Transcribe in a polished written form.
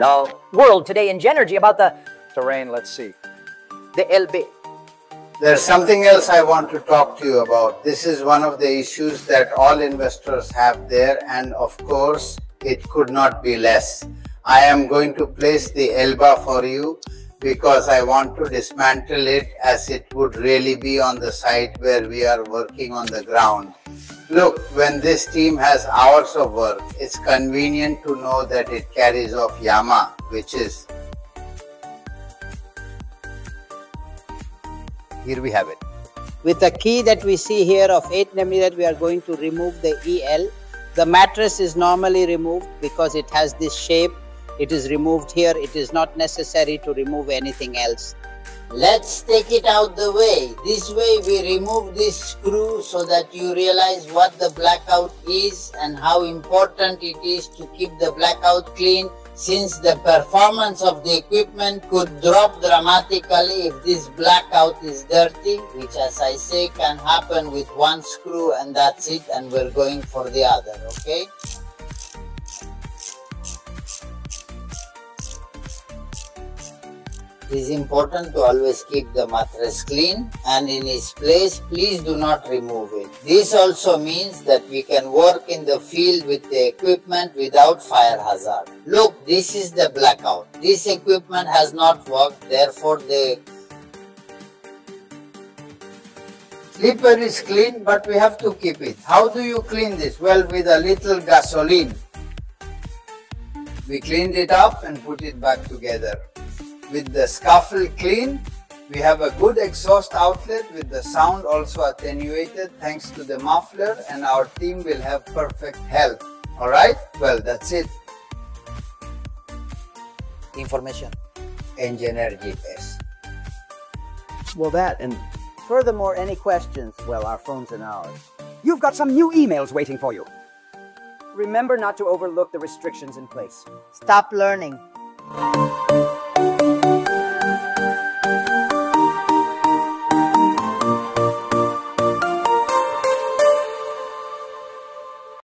Hello, world today in Genergy about the terrain. Let's see. The ELBA. There's something else I want to talk to you about. This is one of the issues that all investors have there, and of course, it could not be less. I am going to place the ELBA for you because I want to dismantle it, as it would really be on the site where we are working on the ground. Look, when this team has hours of work, it's convenient to know that it carries off YAMA, which is... Here we have it. With the key that we see here of 8 mm, that we are going to remove the EL. The mattress is normally removed because it has this shape. It is removed here. It is not necessary to remove anything else. Let's take it out the way. This way we remove this screw so that you realize what the blackout is and how important it is to keep the blackout clean, since the performance of the equipment could drop dramatically if this blackout is dirty, which, as I say, can happen with one screw and that's it, and we're going for the other, okay? It is important to always keep the mattress clean and in its place. Please do not remove it. This also means that we can work in the field with the equipment without fire hazard. Look, this is the blackout. This equipment has not worked, therefore the slipper is clean, but we have to keep it. How do you clean this? Well, with a little gasoline. We cleaned it up and put it back together. With the scuffle clean, we have a good exhaust outlet with the sound also attenuated thanks to the muffler, and our team will have perfect health. Alright? Well, that's it. Information. Engineer GPS. Well, that and furthermore, any questions? Well, our phones and ours. You've got some new emails waiting for you. Remember not to overlook the restrictions in place. Stop learning.